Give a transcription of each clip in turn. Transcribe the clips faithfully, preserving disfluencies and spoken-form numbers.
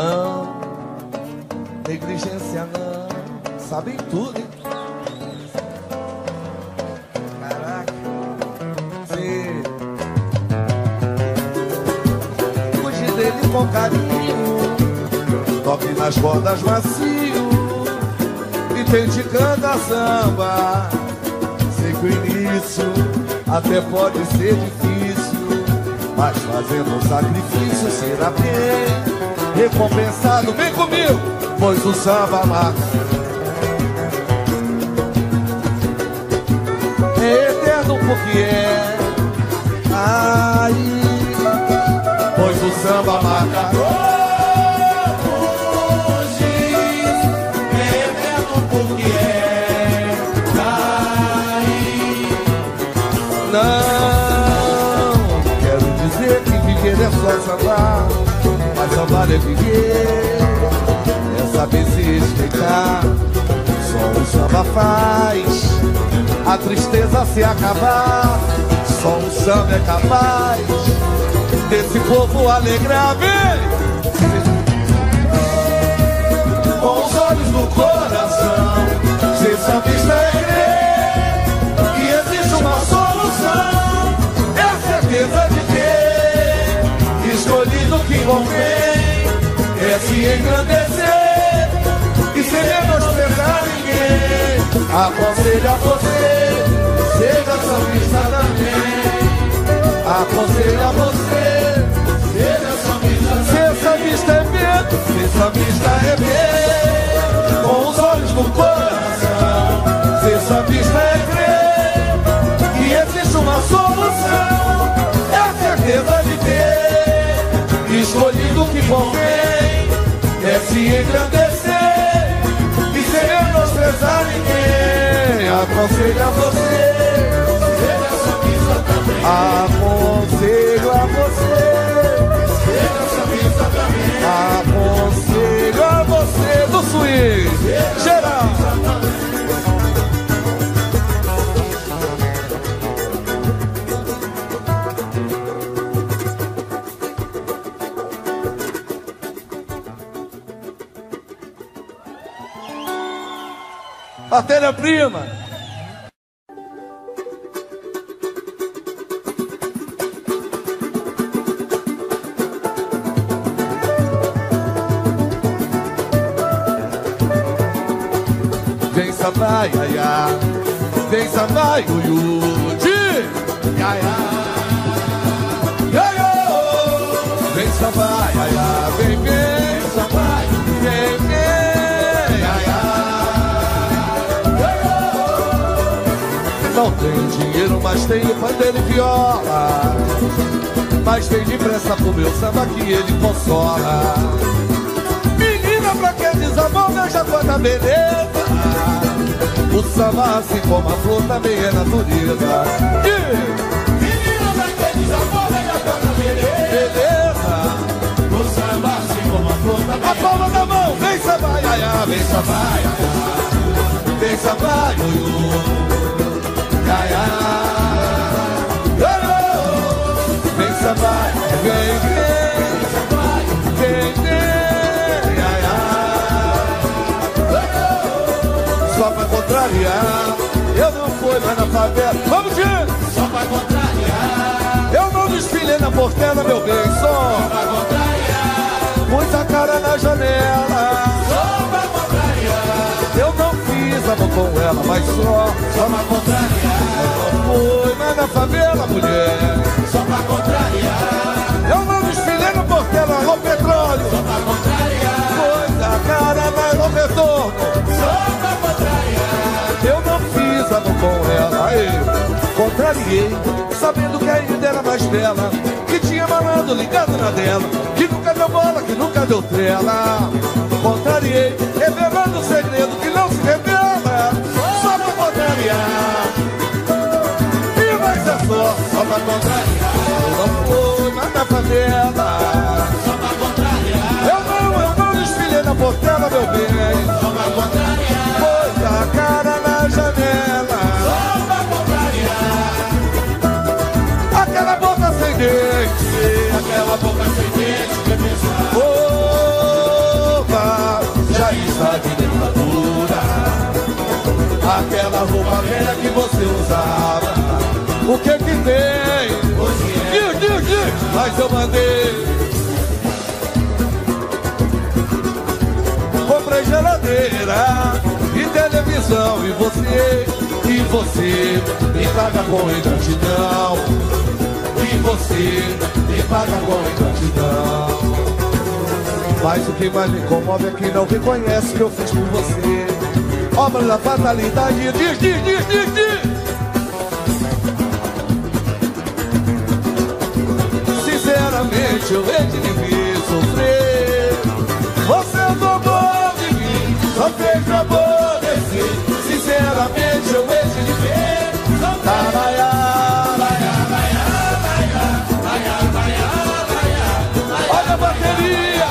não, negligência não, sabem tudo, hein? Caraca, sim. Cuide dele com carinho, toque nas cordas macio, e tente cantar samba. Sei que o início até pode ser difícil, mas fazendo um sacrifício será bem recompensado, vem comigo, pois o samba marca é eterno porque é. Ai, pois o samba marca hoje é eterno porque é. Ai, não quero dizer que viver é só sambar. Mas salvar é viver, é saber se respeitar. Só o samba faz a tristeza se acabar. Só o samba é capaz desse povo alegrar. Vem! Com os olhos no coração, ser sambista é crer que existe uma solução. É a certeza de escolhido que convém é se engrandecer e sem menosprezar ninguém. Aconselho a você, seja sambista também. Aconselho a você, seja sambista também. Ser sambista é medo, ser sambista é bem. Com os olhos no coração, ser sambista é crer que existe uma solução. É a certeza de ter escolhido que convém é se engrandecer e sem menosprezar ninguém. Aconselho a você, seja sambista também. Aconselho a você, seja sambista também. Aconselho a você do swing geral. Matéria-prima. Vem sambar, ia, ia. Vem sambar, iuiudi. Ia, ia. Ia, ia. Vem sambar, ia, ia. Vem, vem, sambar, vem, vem, ia, ia. Não tem dinheiro, mas tem o pai dele viola. Mas vem depressa pro meu samba que ele consola. Menina, pra que desamor, veja quanta beleza. O samba, assim como a flor, também é natureza. Yeah. Menina, pra que desamor, veja quanta beleza. Beleza. O samba, assim como a flor, também é. A palma da mão, vem sambar, iaia, vem sambar, iaia. Vem sambar, iuiú. Ia, ia. Vem sambar, vem, vem, vem, vem, ia, ia. Só pra contrariar, eu não fui mais na favela. Vamos, gente! Só pra contrariar, eu não desfilei na Portela, meu bem, só. Só pra contrariar, muita cara na janela. Só pra contrariar, eu não fiz amor com ela, mas só. Só pra contrariar, foi, mas na favela, mulher, só pra contrariar, eu não desfilei no Portela, alô petróleo, só pra contrariar, pois a cara vai no retorno, só pra contrariar, eu não fiz amor com ela, aí, contrariei, sabendo que a vida era mais bela, que tinha malandro ligado na dela, que nunca deu bola, que nunca deu trela, contrariei, revelando o segredo que não se revela, só pra contrariar. Só, só pra contrariar, eu não fui mais na favela. Só pra contrariar, eu não, eu não desfilei na Portela, meu bem. Só pra contrariar, pôs a cara na janela. Só pra contrariar, aquela boca sem dente, aquela boca sem dente, que é pessoal. Oh, mas eu mandei. Comprei geladeira e televisão, e você, e você me paga com ingratidão. E você me paga com ingratidão. Mas o que mais me comove é que não reconhece o que eu fiz por você. Obra da fatalidade, diz, diz, diz, diz, diz. Sinceramente eu redimi sofrer. Você tomou de mim, só fez pra aborrecer. Sinceramente eu redimi só fez pra olha a bateria.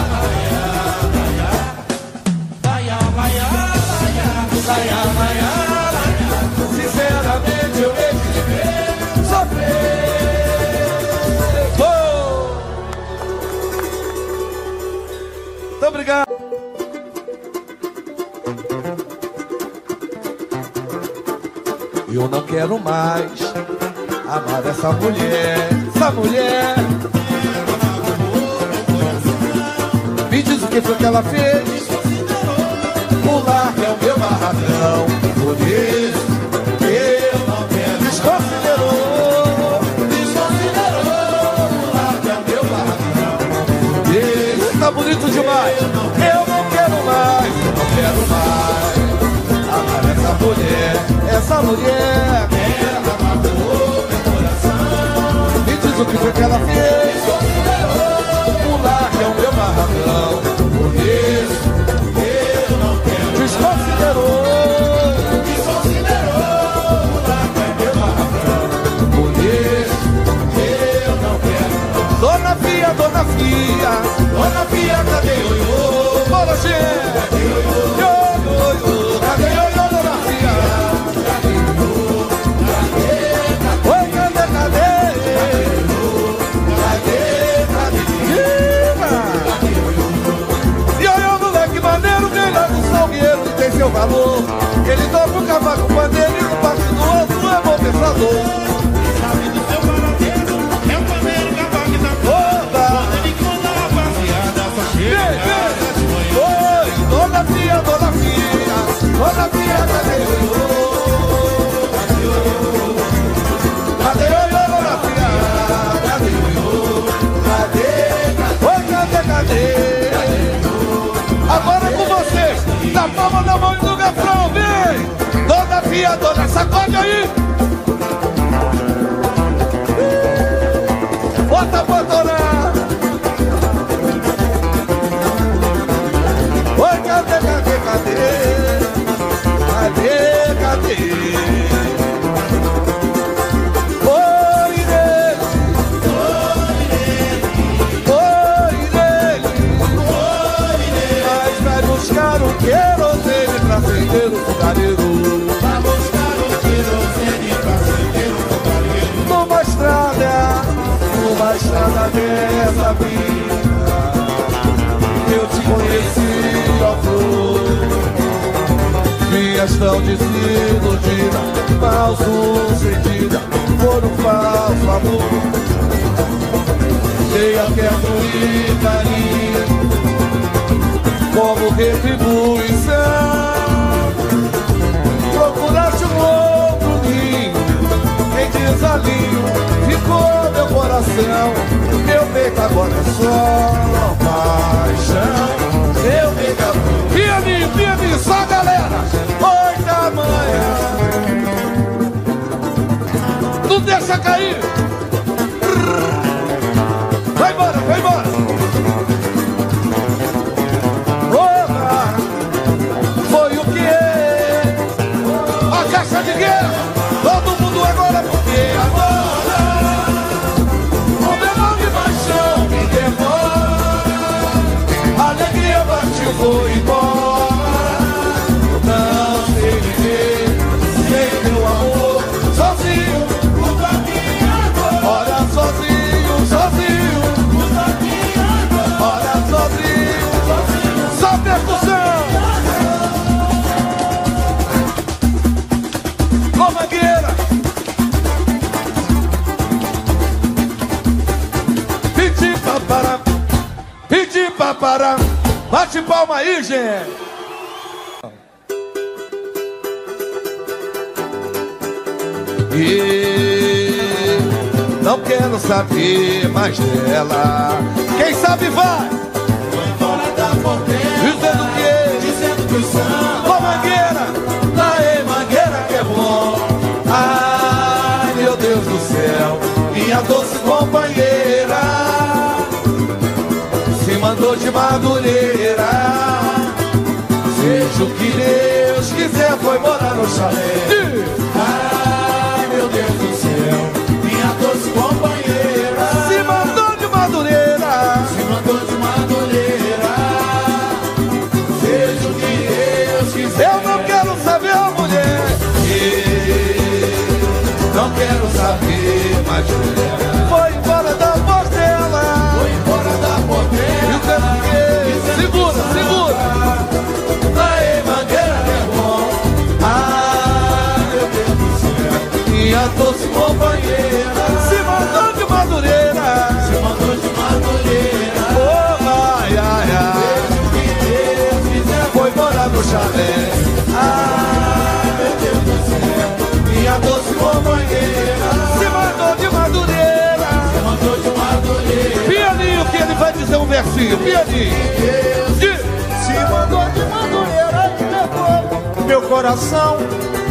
Sinceramente eu hei de ver sofrer. Oh! Muito obrigado. Eu não quero mais amar essa mulher, essa mulher. Me diz o que foi que ela fez. Pular que é o meu barracão. Por isso eu não quero. Desconsiderou, desconsiderou. Pular que é o meu barracão. Por isso tá bonito demais. Eu não quero, eu não quero mais. Eu não quero mais amar essa mulher, essa mulher. Ela matou meu coração. Me diz o que foi que ela fez. Desconsiderou. Pular que é o meu barracão. Por isso desconsiderou, desconsiderou o barco é meu barracão. Por isso eu não quero. Dona Fia, Dona Fia, Dona Fia, cadê o iô? Bora, gente! Cadê o iô? Cadê o iô, Dona Fia? Cadê o iô? Cadê? Oi, cadê, cadê? Cadê o iô? Cadê? Cadê o iô? Iô, iô, moleque maneiro, quem lá do salgueiro? Tem seu valor, ele toca o cavaco, o bandeiro e o parte do outro é bom pensador. E sabe do seu paradeiro, é o primeiro cavaco da toda. Quando ele conta a passeada, só chega. Oi, Dona Fia, Dona Fia, Dona Fia, cadê o iô? Cadê o iô? Cadê o iô, Dona Fia? Cadê o iô? Cadê? Oi, cadê, cadê? Agora é com vocês. Da palma da mão e do garfão, vem! Dona Fia, Dona, sacode aí! Bota pra adorar! Oi, cadê, cadê, cadê? Cadê, cadê? Oi, nele! Oi, nele! Oi, nele! Mas vai buscar o quê? Acender o fogareiro. Pra buscar o querosene, pra acender o fogareiro. Numa estrada, numa estrada dessa vida, eu te conheci, ó flor. Minhas tão desiludidas, mal sucedidas, por um falso amor. Dei afeto e carinho como retribuição. Procuraste um outro ninho, em desalinho ficou meu coração. Meu peito agora é só paixão. Meu peito agora... Pianinho, pianinho, só galera! Oi da manhã! Não deixa cair! Vai embora, vai embora! Todo mundo agora, porque agora o melão de paixão me demora. A alegria partiu, foi embora. Não sei viver sem meu amor. Sozinho, o caminho agora. Ora sozinho, sozinho, o caminho agora. Ora sozinho, sozinho, só percussão. Mangueira, parar, pedir pra parar. Bate palma aí, gente. E não quero saber mais dela. Quem sabe vai. Foi embora da Portela, dizendo que, dizendo que o samba. Ô Mangueira, aê Mangueira que é bom. Ai meu Deus do céu, minha doce companheira se mandou de Madureira. Seja o que Deus quiser, foi morar no chalé. Foi embora da Portela, foi embora da Portela, segura, segura. Aê, Mangueira é bom. Ah, meu Deus do céu, minha doce companheira se mandou de Madureira, se mandou de Madureira. Oh, ai, ai, ai, o que Deus quiser, foi morar no chalé. Ah, meu Deus do céu, minha doce companheira vai dizer um versinho, piadinho. Se mandou de Madureira e levou meu coração.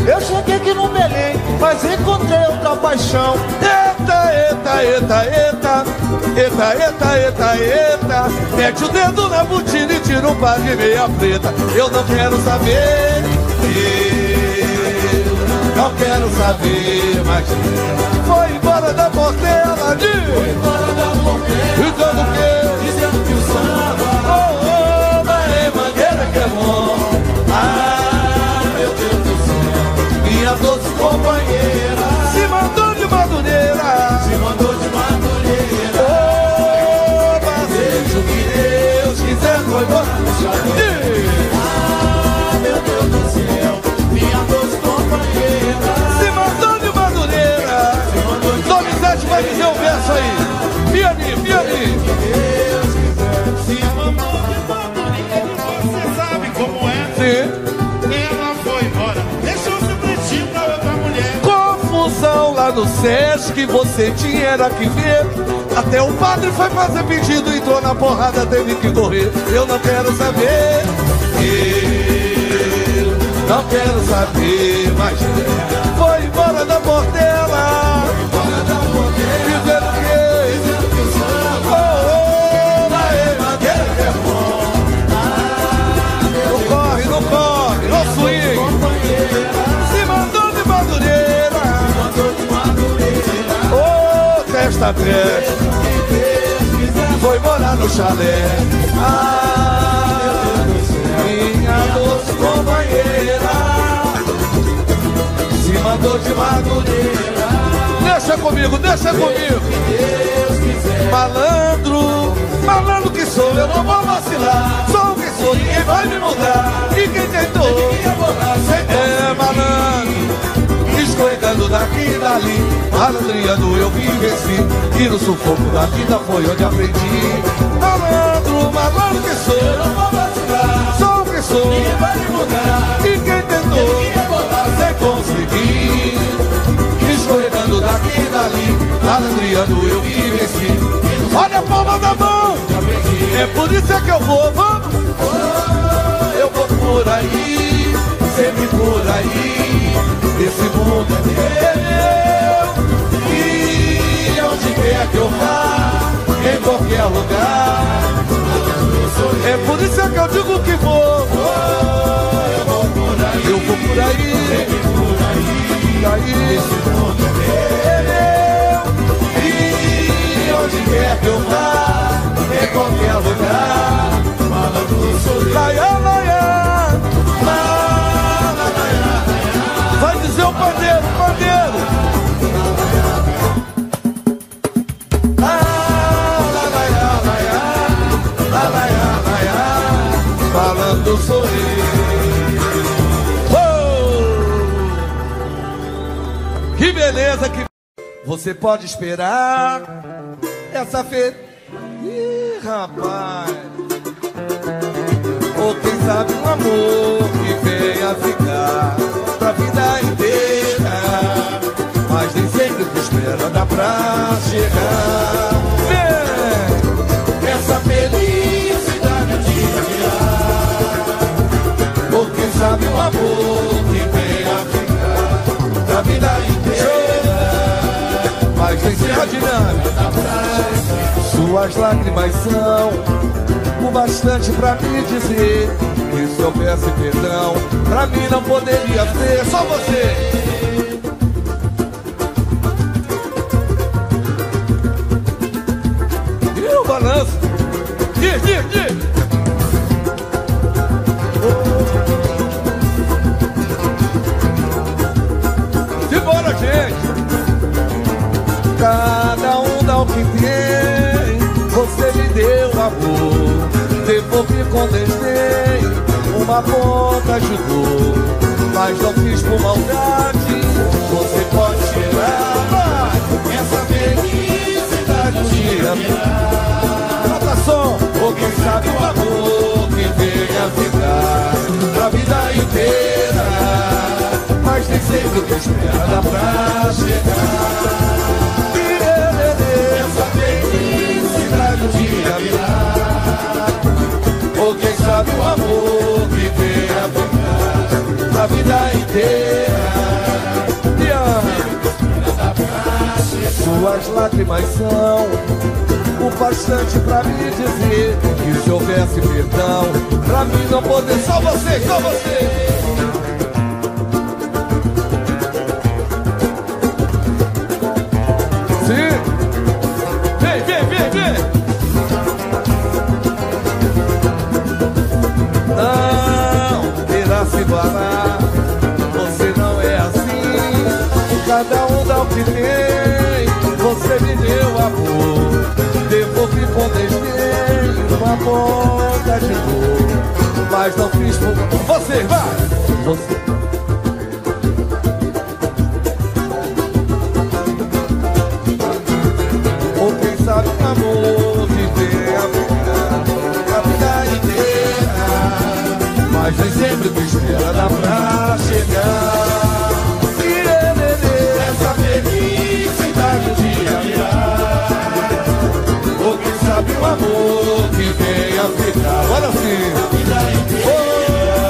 Eu cheguei aqui no Belém, mas encontrei outra paixão. Eita, eita, eita, eita, eita, eita, eita, eita. Mete o dedo na botina e tira um par de meia preta. Eu não quero saber, eu não quero saber mais. Foi embora da Portela, de... foi embora da Portela, que vai dizer um verso aí, Piani, Piani. Se mandou de Madureira, você sabe como é. Sim. Ela foi embora, deixou seu pretinho pra outra mulher. Confusão lá no Sesc, você tinha era que ver. Até o padre foi fazer pedido, entrou na porrada, teve que correr. Eu não quero saber, eu não quero saber mais. Foi embora da Portela, foi embora da Portela. Foi morar no chalé. Ah, minha doce companheira se mandou de Madureira. Deixa comigo, deixa comigo. Malandro, malandro que sou, eu não vou vacilar. Sou o que sou, ninguém vai me mudar. E quem tentou é malandro. Escorregando daqui e dali, malandria do eu vivenci. E no sufoco da vida foi onde aprendi. Malandro, malandro que sou, eu não vou vacilar. Sou o que sou, ninguém vai me mudar. E quem tentou sem conseguir. Escorregando daqui e dali, malandria do eu vivenci. Olha a palma da mão, é por isso é que eu vou, vamos. Oh, eu vou por aí, sempre por aí. Esse mundo é meu, e onde quer que eu vá, em qualquer lugar, é por isso que eu digo que vou. Eu vou por aí, eu vou por aí, por aí. Esse mundo é meu, e onde quer que eu vá, em qualquer lugar, fala do sorriso. Laia, laia, o pandeiro, o pandeiro. Ah, lá, lá, lá, falando sou eu. Que beleza que você pode esperar essa feira. Ih, rapaz, ou quem sabe um amor que venha ficar pra vida inteira, mas nem sempre tu espera dá pra chegar. Vem! Essa felicidade um dia virá, ou quem sabe um amor que venha ficar pra vida inteira, mas nem sempre tu espera dá pra chegar. Suas lágrimas são o bastante pra me dizer que se eu peço perdão, pra mim não poderia ser só você. E o balanço? Diz, diz, diz. De bora, gente. Cada um dá o que tem. Você me deu amor, devolvi com desdém, uma ponta ajudou, mas não fiz por maldade. Você pode tirar essa felicidade um dia virá. Bota som! Ou quem sabe o amor que venha ficar pra vida inteira, mas nem sempre o que espera pra chegar. Essa felicidade um dia virá, ou quem sabe o amor que venha ficar a vida inteira. Yeah. Suas lágrimas são o bastante pra me dizer que se houvesse perdão, pra mim não poder. Só você, só você. Sim. Vem, vem, vem, vem. Você não é assim. Cada um dá o que tem. Você me deu amor, devolvi com desdém, uma ponta de dor, mas não fiz por você, vai! Você. Ou quem sabe o amor de Deus a vida inteira, mas nem sempre tu espera dá pra chegar. Essa felicidade um dia virá, ou quem sabe o amor que venha ficar. Agora sim! A vida inteira,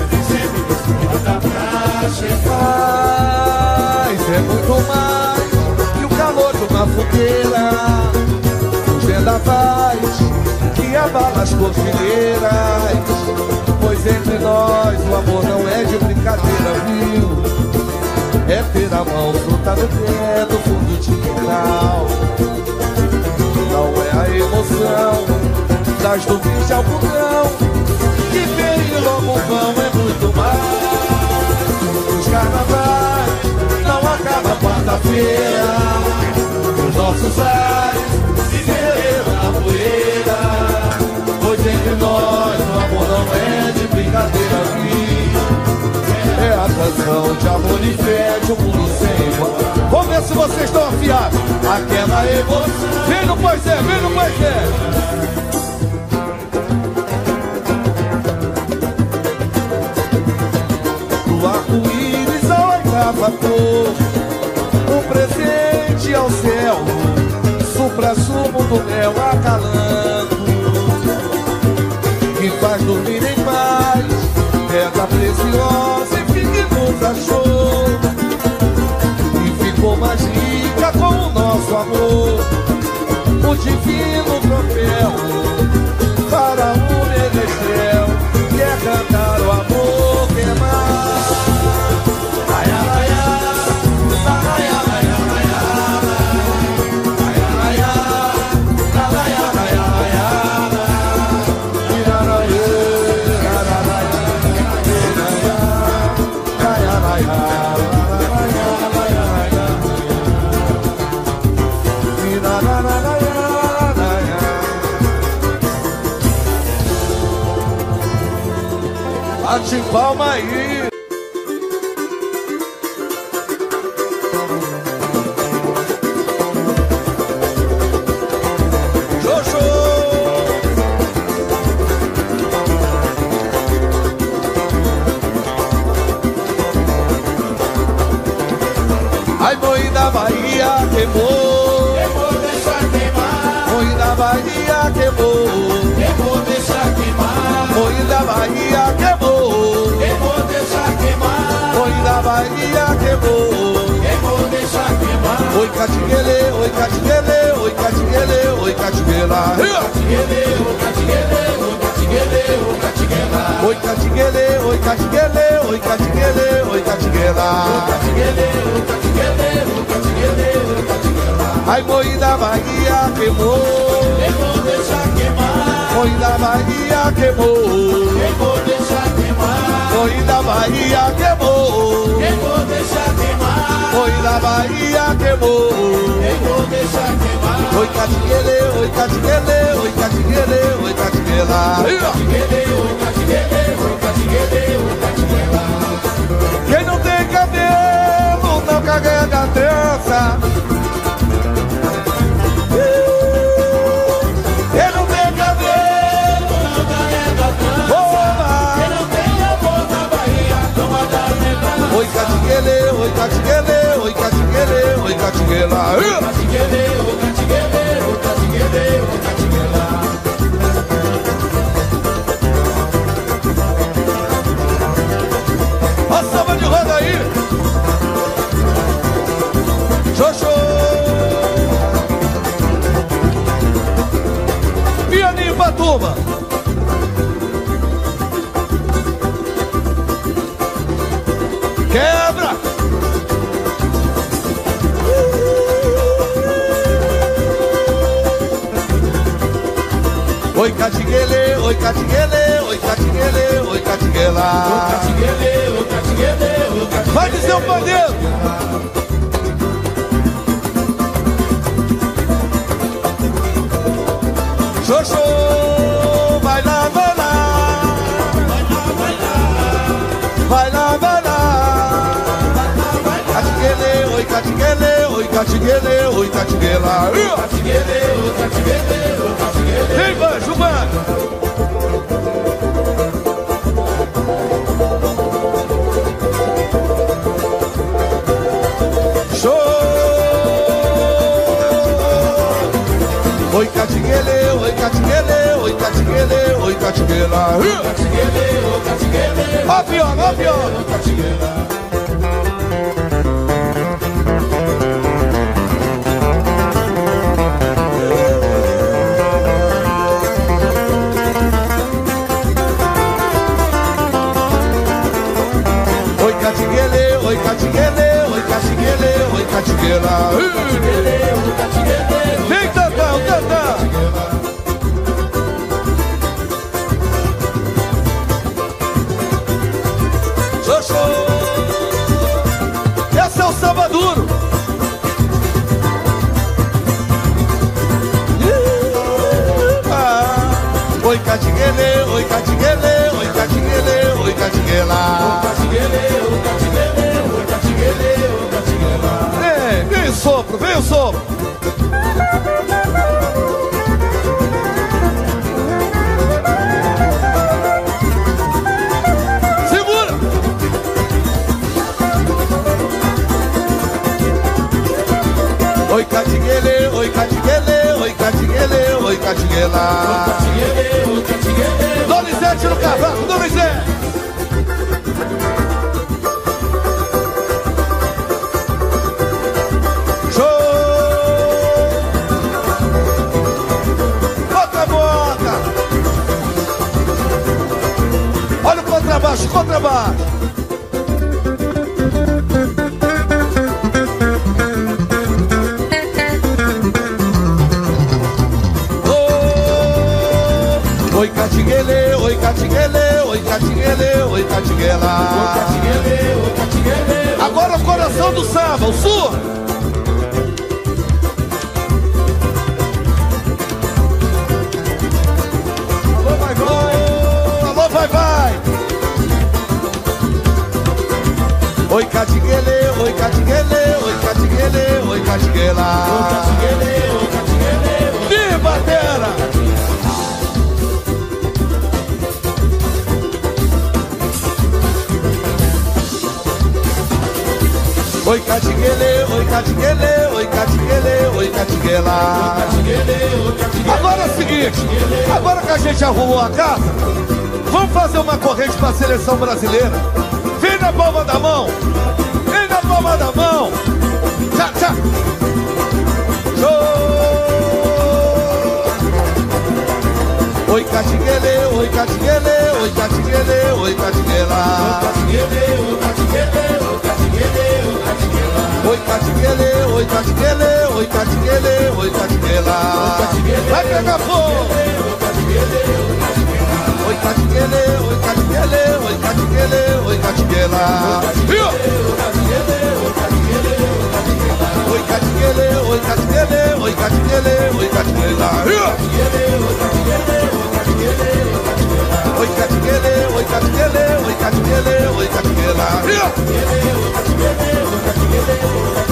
mas nem sempre tu espera dá pra chegar. Mas é muito mais que o calor de uma fogueira, os vendavais que abala as cordilheiras, pois entre nós o amor não é de brincadeira, viu? É ter a mão fruta no pé do fundo de quintal. Não é a emoção das nuvens de algodão que vem e logo vão, é muito mais. Os carnavais não acabam quarta-feira, os nossos ares se derreram na poeira. Entre nós o amor não é de brincadeira, é a canção de amor e fé de um mundo sem igual. Vamos ver se vocês estão afiados. Aquela emoção. Vem no Pois É, vem no Pois É. Do arco-íris ao oitava cor, um presente ao céu, supra-sumo do mel acalando, que faz dormir em paz, pedra preciosa e que nos achou, e ficou mais rica com o nosso amor, o divino troféu para o menestrel, quer cantar o amor que é mais. Ai, ai, ai, ai, ai. Bate palma aí. Ai, boi da Bahia queimou, eu vou deixar queimar. Boi da Bahia queimou, eu vou deixar queimar. Boi da Bahia queimou, eu vou deixar queimar. Boi da Bahia queimou, eu vou deixar queimar. Oi catinguele, oi catinguele, oi catinguele, oi catinguela. Catinguele, oi catinguele, oi catinguele, oi catinguela. Oi catinguele, oi catinguele, oi catinguele, oi catinguela. Ai, boi da Bahia queimou, eu vou deixar queimar. Boi da Bahia queimou, eu vou deixar queimar. Boi da Bahia queimou, eu vou deixar queimar. Boi da Bahia queimou, eu vou deixar queimar. Oi catinguele, oi catinguele, oi catinguele, oi catinguela. Oi catinguele, oi catinguele, oi catinguele, oi catinguela. Quem não tem cabelo não carrega trança. Oi catinguele, oi catinguele, oi catinguele, oi catinguela. Oi catinguele, oi catinguele, oi catinguele, oi catinguela. Ó salva de roda aí, xoxô. Pianinho pra turma. Quebra! Oi catinguele, oi catinguele, oi catinguele, oi catinguela. Oi catinguele, oi catinguele, oi catinguele. Vai de seu pandeiro! Xoxô, vai lá, vai lá. Vai lá, vai lá. Oi catinguele, oi catinguele, oi catinguela. Oi catinguele, oi catinguele, oi catinguele. Vem, banjo, banjo. Show! Oi catinguele, oi catinguele, oi catinguele, oi catinguela. Oi catinguele, oi catinguele. Ó viola, ó viola. Catinguela, vem cantar, cantar. Xoxô, esse é o samba duro. Oi catinguele, oi catinguele, oi catinguele, oi catinguela. Oi catinguele, oi catinguele, oi catinguele, oi catinguela. Vem o sopro, vem o sopro. Segura. Oi catinguele, oi catinguele, oi catinguele, oi catinguela. Oi catinguele, oi catinguele. Dona Isete no cavalo, Dona Isete. Contrabaixo, contrabaixo. Oh, oi catinguele, oi catinguele, oi catinguele, oi catinguela. Oi catinguele, oi catinguele. Agora o coração do samba, o sul. Alô, vai, vai. Alô, vai, vai. Oi catinguele, oi catinguele, oi catinguele, oi catinguela. Oi catinguele, oi catinguele. De batera! catiguelê, oi catiguelê, oi catiguelê, oi catiguelá. Agora é o seguinte, agora que a gente arrumou a casa, vamos fazer uma corrente para a seleção brasileira. Vem na palma da mão, vem na palma da mão. Tchau, tchau. Oi catiguelê, oi catiguelê, oi catiguelê, oi catiguelá. Oi catiguelê, oi catiguelê, oi catiguelê, oi catiguelá. Vai pegar fogo! Oi catiguelê, oi catiguelê, oi catiguelê, oi catiguelá. Viu? Oi catiguelê, oi catiguelê, oi catiguelê, oi catiguelá. Viu? Oi catiguelê, oi catiguelê, oi catiguelê, oi catiguelá.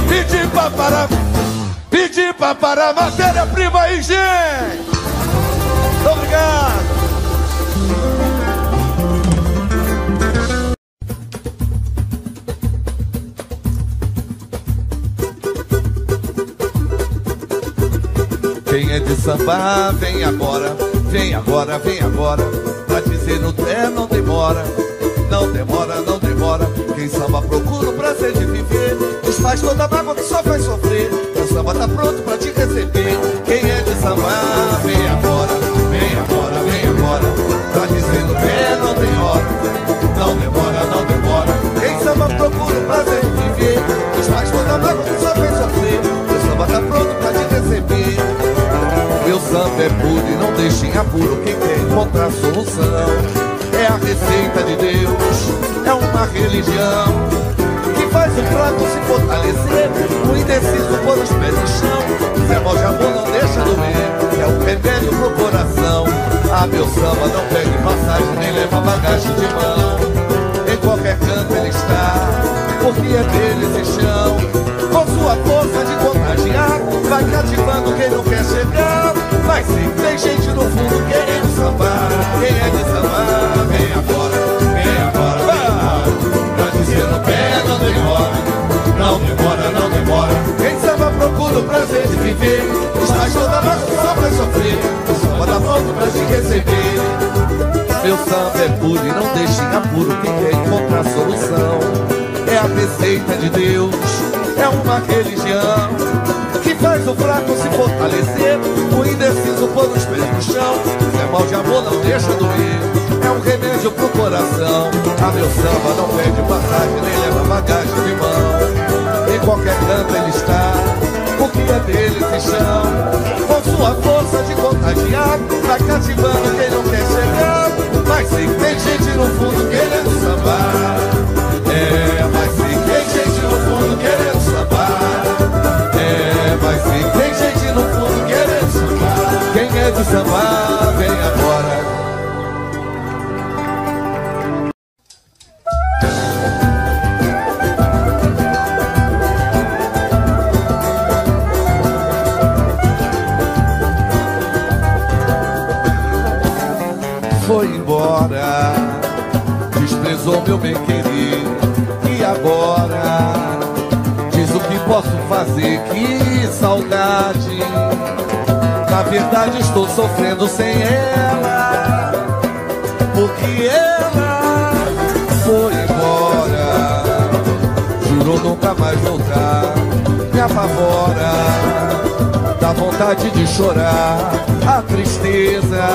Pedi pra parar, pedi pra parar, matéria-prima aí, gente. Obrigado. Quem é de samba, vem agora, vem agora, vem agora. Pra dizer no pé não demora, não demora, não demora. Quem samba procura o prazer de viver, desfaz toda a mágoa que só faz sofrer. Teu samba tá pronto pra te receber. Quem é de samba, vem agora, vem agora, vem agora. Pra dizer no pé não tem hora, não demora, não demora. Quem samba procura o prazer de viver, desfaz toda a mágoa que só faz sofrer. Teu samba tá pronto pra te receber. Meu samba é puro e não deixa em apuro quem quer encontrar solução. É a receita de Deus, é uma religião que faz o fraco se fortalecer, o indeciso pôr os pés no chão. Zé Mó de amor não deixa doer, é um remédio pro coração. Ah, meu samba não pega passagem, nem leva bagagem de mão. Em qualquer canto ele está, porque é dele esse chão. Com sua força de contagiar, vai cativando quem não quer chegar. Mas sim, tem gente no fundo querendo sambar. Quem é de sambar, vem agora, vem agora, vem agora. Pra dizer no pé não demora, não demora, não demora. Quem samba procura o prazer de viver, está toda mágoa só pra sofrer. O samba dá volta pra te receber. Meu samba é puro e não deixa em apuro quem quer encontrar solução. É a receita de Deus, é uma religião que faz o fraco se fortalecer, o indeciso pôr os pés no chão. É mal de amor, não deixa doer, é um remédio pro coração. A meu samba não perde passagem, nem leva bagagem de mão. Em qualquer canto ele está, porque é dele esse chão. Com sua força de contagiar, vai cativando quem não quer chegar. Mas sim, tem gente no fundo querendo sambar. É, mas sim, tem gente no fundo querendo sambar. É, mas sim, tem gente no fundo querendo sambar. Quem é de sambar, vem agora. Foi embora, desprezou meu bem querer. E agora, diz o que posso fazer. Que saudade, na verdade estou sofrendo sem ela, porque ela foi embora. Jurou nunca mais voltar, me apavora, dá vontade de chorar, a tristeza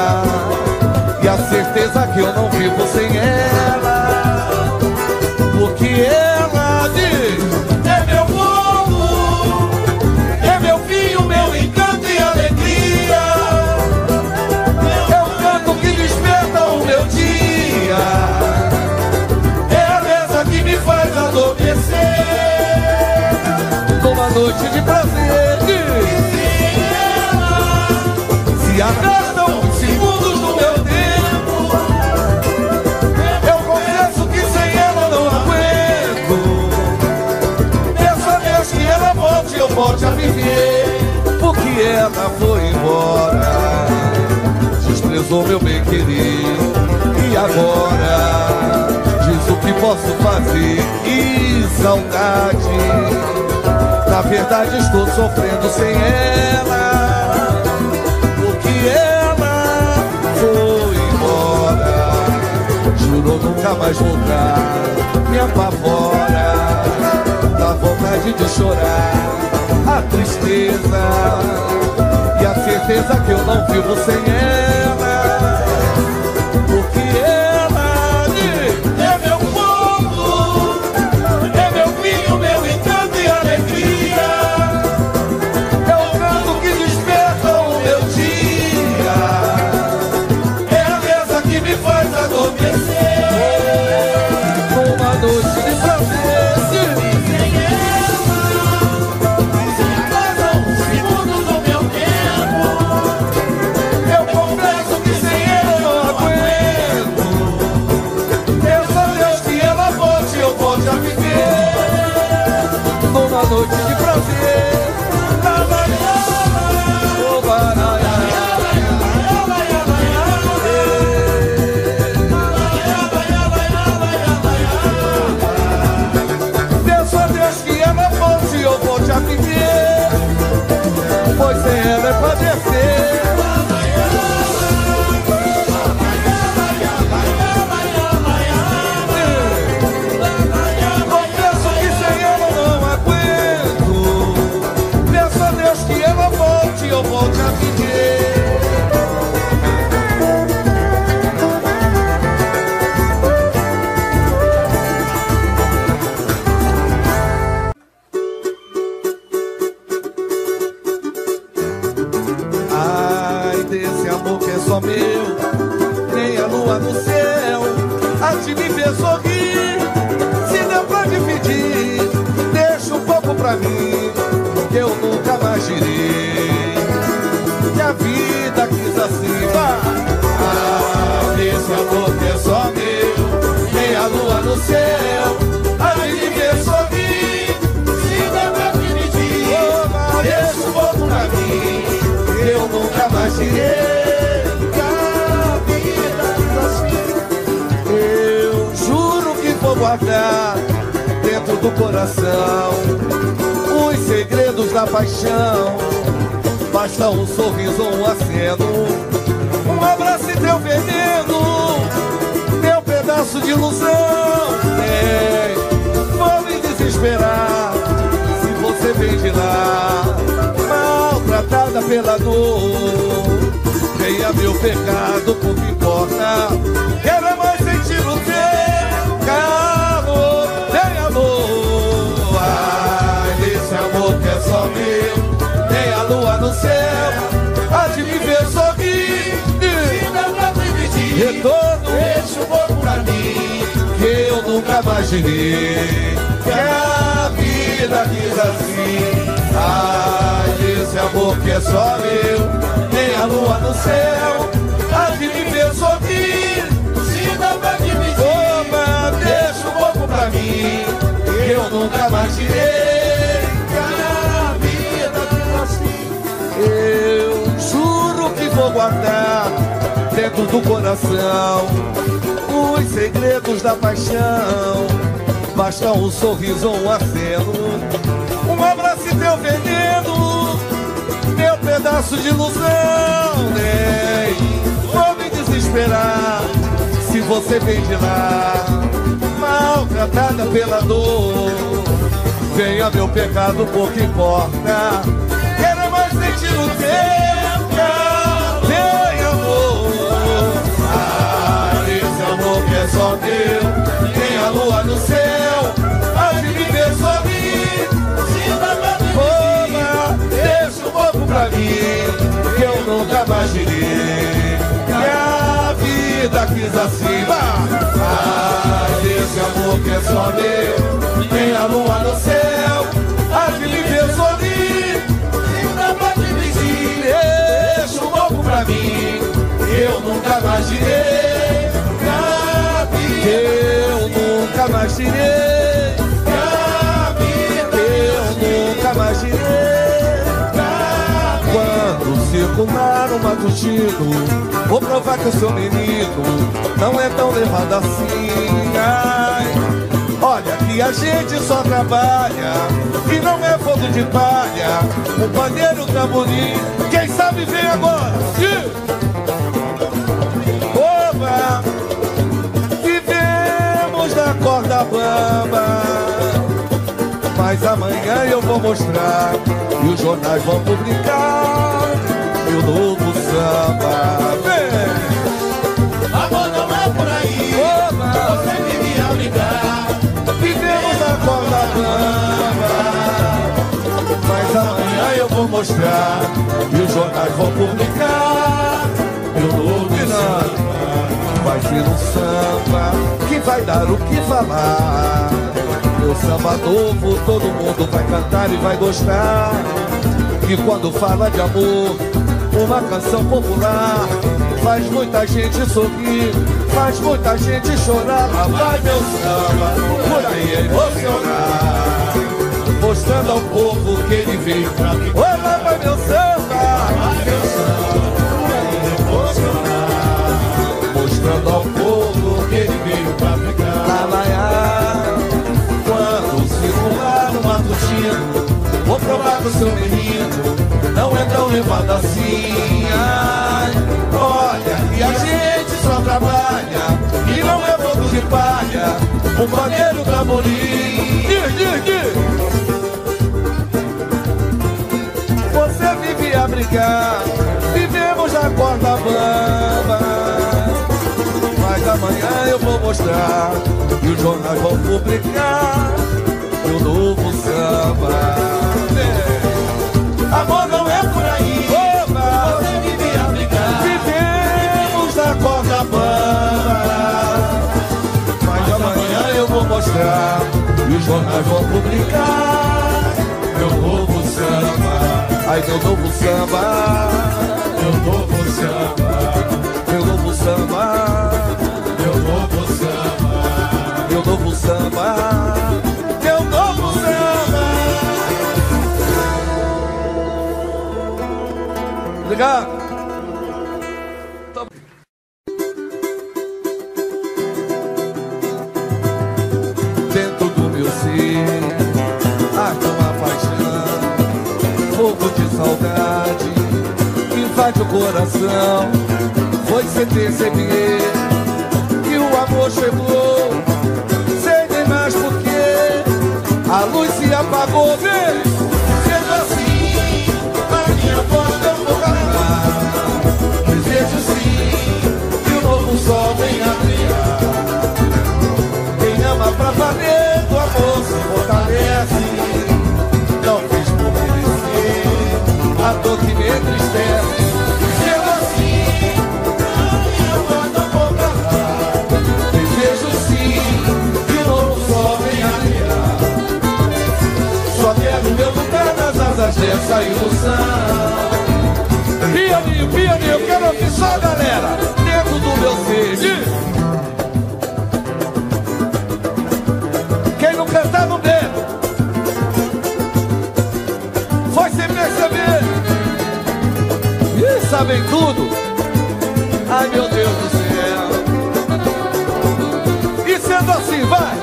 e a certeza que eu não vivo sem ela, porque ela diz: é meu povo, é meu filho, meu encanto e alegria. É o canto que desperta o meu dia, é a mesa que me faz adormecer numa noite de prazer. Se agradam os segundos do meu volte a viver, porque ela foi embora, desprezou meu bem querer. E agora, diz o que posso fazer. Que saudade, na verdade estou sofrendo sem ela, porque ela foi embora, jurou nunca mais voltar. Me apavora, dá vontade de chorar, a tristeza e a certeza que eu não vivo sem ela, porque ela é meu povo, é meu vinho, meu encanto e alegria, é o canto que desperta o meu dia, é a mesa que me faz adormecer, com uma noite de prazer. Noite de prazer. Peço a Deus que ela volte e eu volte a viver, pois sem ela é padecer. Vou provar que o seu menino não é tão levado assim. Ai, olha aqui. E a gente só trabalha, e não é fogo de palha, o pandeiro, o tamborim. Quem sabe vem agora. Oba, vivemos na corda bamba, mas amanhã eu vou mostrar e os jornais vão publicar meu novo samba. Vem! Amor não é por aí. Oba, você devia ligar. Vivemos na corda bamba, mas amanhã eu vou mostrar e os jornais vão publicar meu novo samba. Vai ser um samba que vai dar o que falar. Meu samba novo, todo mundo vai cantar e vai gostar. E quando fala de amor, uma canção popular, faz muita gente sorrir, faz muita gente chorar. Lá vai meu samba, por aí é emocionar, mostrando ao povo que ele veio pra mim. Lá vai meu samba, lá vai meu samba, por aí é emocionar, mostrando ao povo que ele veio pra ficar. Lá vai a... circular no matutino, vou provar pro seu menino, não é tão levado assim. Ai, olha, e a gente só trabalha, e não é fogo de palha, o pandeiro tá bonito. Você vive a brigar, vivemos na corda bamba, mas amanhã eu vou mostrar e os jornais vão publicar meu novo samba. É. Amor não é por aí. Oba, você vive a brigar. Vivemos na corda bamba, mas amanhã eu vou mostrar e os jornais vão publicar meu novo samba. Ai, meu novo samba, meu novo samba, meu novo samba, meu novo samba, meu novo samba. Obrigado. Dentro do meu ser arde uma paixão, fogo de saudade invade o coração. Foi sem perceber que o amor chegou, sei nem mais porquê, a luz se apagou. Vem, sendo assim, a minha porta eu vou calar. Desejo sim que o novo sol venha brilhar. Quem ama pra valer do amor se fortalece, não fez por merecer a dor que me entristece. Sendo assim, a minha porta eu vou calar. Desejo sim que o novo sol venha brilhar. Só quero meu lugar nas asas dessa ilusão. Pianinho, pianinho, eu quero ouvir só a galera dentro do meu ser. Quem não cantar no dedo, foi sem perceber. E sabem tudo. Ai, meu Deus do céu. E sendo assim, vai.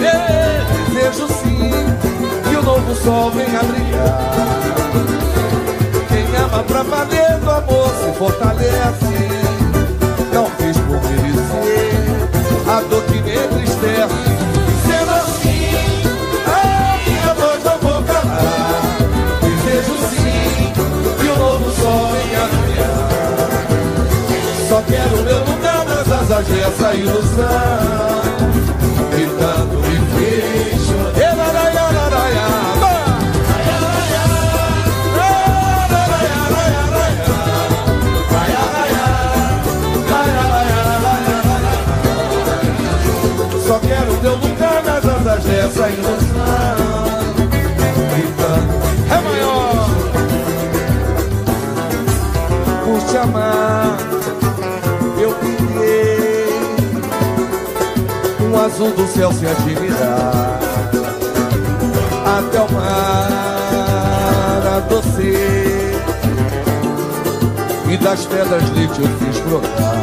Ei, desejo sim que o novo sol venha brilhar. Quem ama pra valer do amor se fortalece, não quis por merecer a dor que me entristece. Sendo assim, a minha voz não vou calar. Desejo sim que o novo sol venha brilhar. Só quero meu lugar nas asas dessa ilusão que tanto me fez chorar. Só quero teu lugar nas asas dessa ilusão. É maior. Por te amar eu criei um azul do céu sem admirar. Até o mar adocei e das pedras lhe eu fiz brotar.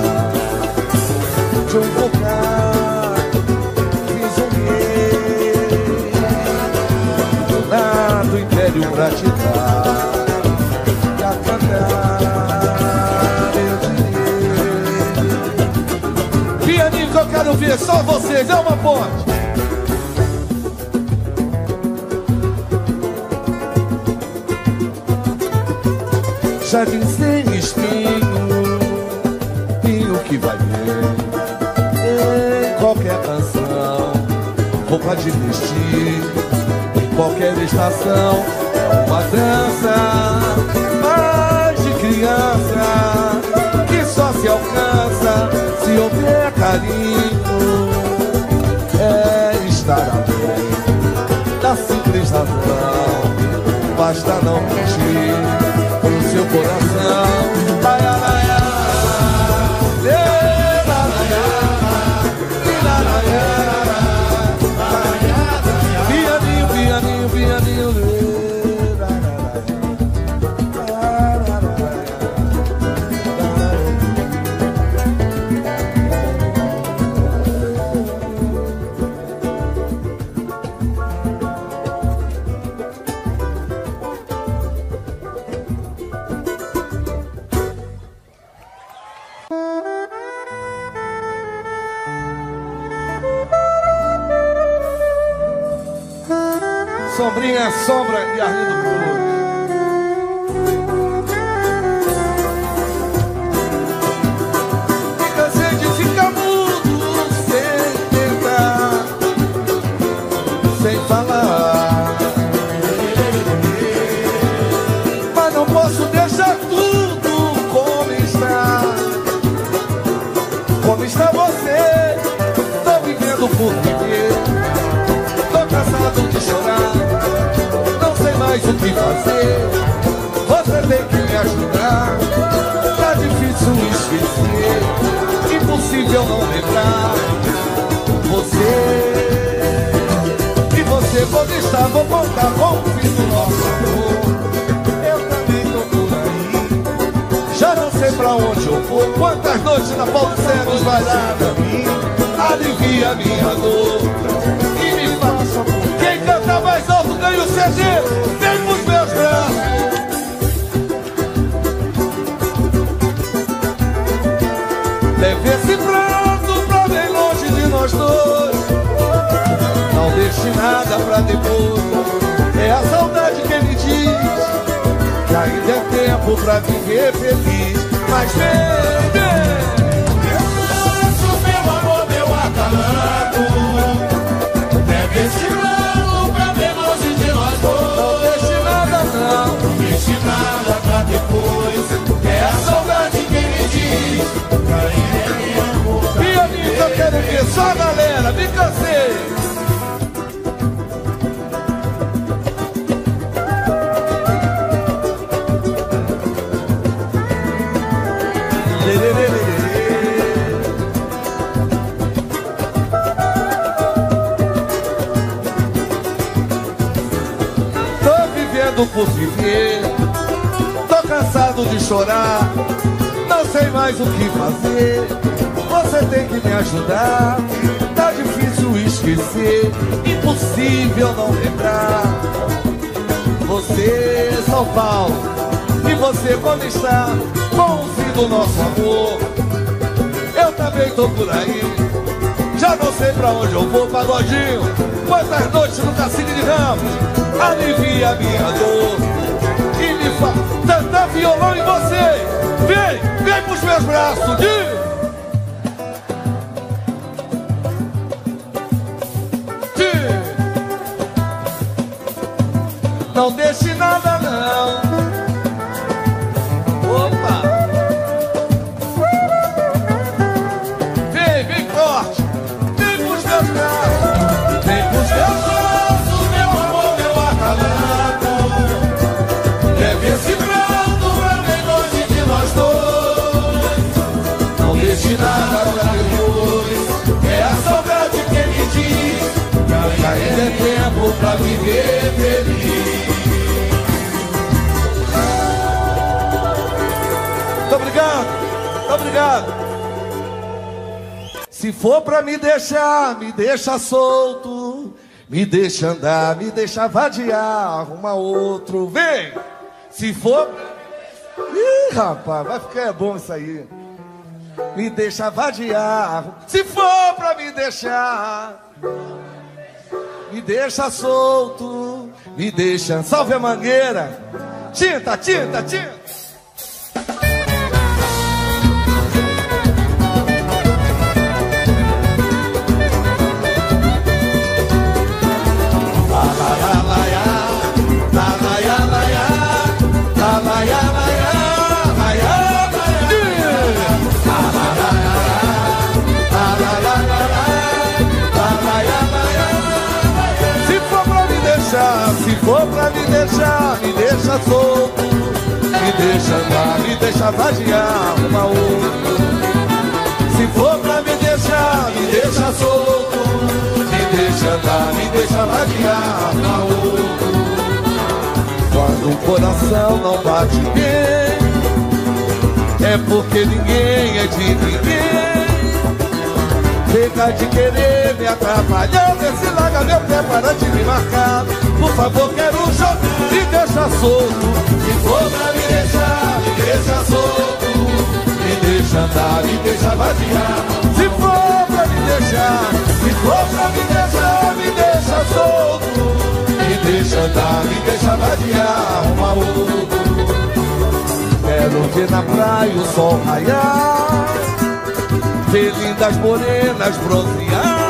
de um bocado fiz o meu, lá do império pra te dar, pra cantar meu dinheiro. Pianinho que eu quero ver, só vocês, é uma ponte. Jardim sem espinho, e o que vai ver em qualquer canção, roupa de vestir em qualquer estação, é uma dança mais de criança que só se alcança se houver carinho. É estar além da simples razão, basta não mentir seu coração. Baialaiá, pianinho, pianinho, pianinho. Sombrinha, sombra e Arlindo Cruz. Me cansei de ficar mudo sem tentar, sem falar, mas não posso deixar tudo como está. Como está você? Tô vivendo por viver, tô cansado de chorar, mas o que fazer? Você tem que me ajudar. Tá difícil esquecer, impossível não lembrar você. E você pode estar, vou voltar, vou fim do nosso amor. Eu também tô por aí, já não sei pra onde eu vou. Quantas noites na Portela esvairada, alivia minha dor e me faça por mim. Quem canta mais alto ganha o C D. Vem pros meus braços. Leve esse pranto pra bem longe de nós dois, não deixe nada pra depois. É a saudade que me diz que ainda é tempo pra viver feliz. Mas vem, vem, meu coração, meu amor, meu acalanto. Leve esse pranto, nada pra depois. É a saudade que me diz que ainda é tempo. Pianista, eu quero ver só a galera. Me cansei. Tô vivendo por viver, cansado de chorar, não sei mais o que fazer. Você tem que me ajudar. Tá difícil esquecer, impossível não lembrar você. São Paulo, e você como está? Com o fim do nosso amor, eu também tô por aí, já não sei pra onde eu vou. Pagodinho, quantas noites no Cacique de Ramos, alivia minha dor. Tanta violão em você. Vem, vem pros meus braços. De, de. Não deixe nada não. Opa. Vem, vem forte. Vem pros meus braços. Vem pros meus braços, meu amor, meu acalanto. Esse pranto pra bem longe de nós dois, não deixe nada pra depois. É a saudade que ele diz que ainda é tempo pra viver feliz. Muito obrigado, muito obrigado. Se for pra me deixar, me deixa solto, me deixa andar, me deixa vadiar, arruma outro, vem! Se for pra me deixar... Ih, rapaz, vai ficar bom isso aí. Me deixa vadiar, se for pra me deixar, me deixa solto, me deixa... Salve a Mangueira! Tinta, tinta, tinta! Me deixa solto, me deixa andar, me deixa vadiar, uma outra. Se for pra me deixar, me deixa solto, me deixa andar, me deixa vadiar, uma outra. Quando o coração não bate bem, é porque ninguém é de ninguém. Fica de querer me atrapalhar, desse larga meu pé para de me marcar. Por favor, quero um jogo, me deixa solto. Se for pra me deixar, me deixa solto, me deixa andar, me deixa vadiar. Se for pra me deixar, se for pra me deixar, me deixa solto, me deixa andar, me deixa vadiar, um a outro. Quero ver na praia o sol raiar, ver lindas morenas bronzear.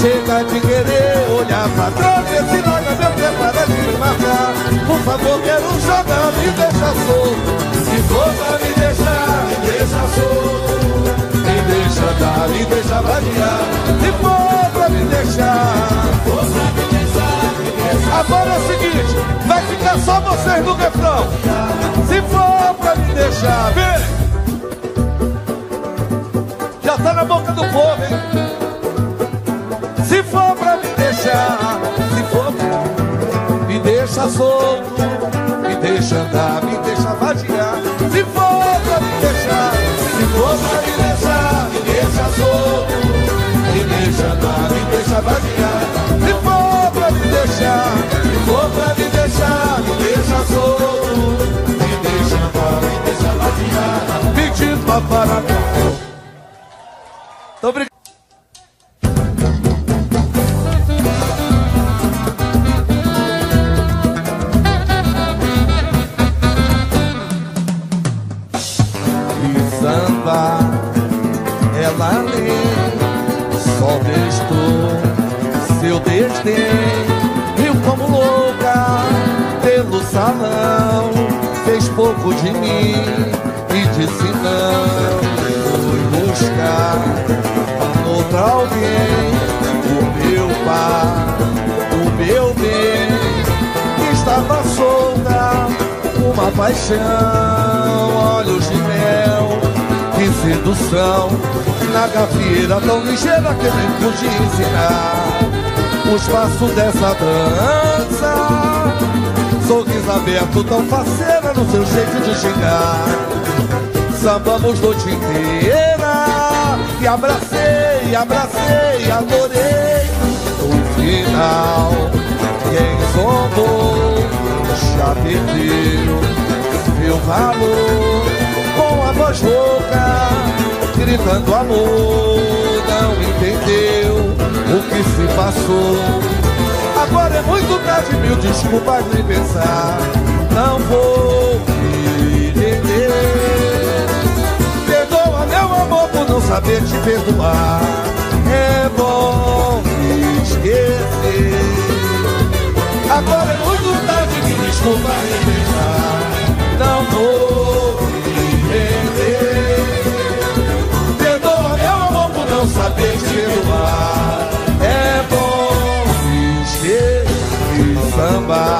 Chega de querer olhar pra trás, esse larga meu pé para de me marcar. Por favor, quero jogar, me deixa solto. Se for pra me deixar, me deixa solto, me deixa andar, me deixa vadiar. Se for pra me deixar, se for pra me deixar, me deixa. Agora é o seguinte, vai ficar só vocês no refrão. Se for pra me deixar, vem. Já tá na boca do povo, hein? Se for pra me deixar, se for pra me deixa solto, me deixa andar, me deixa vadiar. Se for pra me deixar, se for pra me deixar, me deixa solto, me deixa andar, me deixa vadiar. Se for pra me deixar, se for pra me deixar, me deixa solto, me deixa andar, me deixa vadiar. Pedindo pra parar. Tô brincando. Ela nem só testou seu desdém. Riu como louca pelo salão, fez pouco de mim e disse não. Fui buscar noutra alguém o meu par, o meu bem. Estava solta uma paixão, olhos de mel. Que sedução, na gafieira tão ligeira que eu nem pude ensinar os passos dessa dança. Sorriso aberto, tão faceira no seu jeito de chegar. Sambamos noite inteira e abracei, abracei, adorei. No final, quem zombou já perdeu meu valor. Com a voz rouca, gritando amor, não entendeu o que se passou. Agora é muito tarde, mil desculpas de pensar, não vou me entender. Perdoa meu amor por não saber te perdoar, é bom me esquecer. Agora é muito tarde, mil desculpas de pensar, não vou perder. Perdoa meu amor por não saber te perdoar, é bom me esquecer. E samba,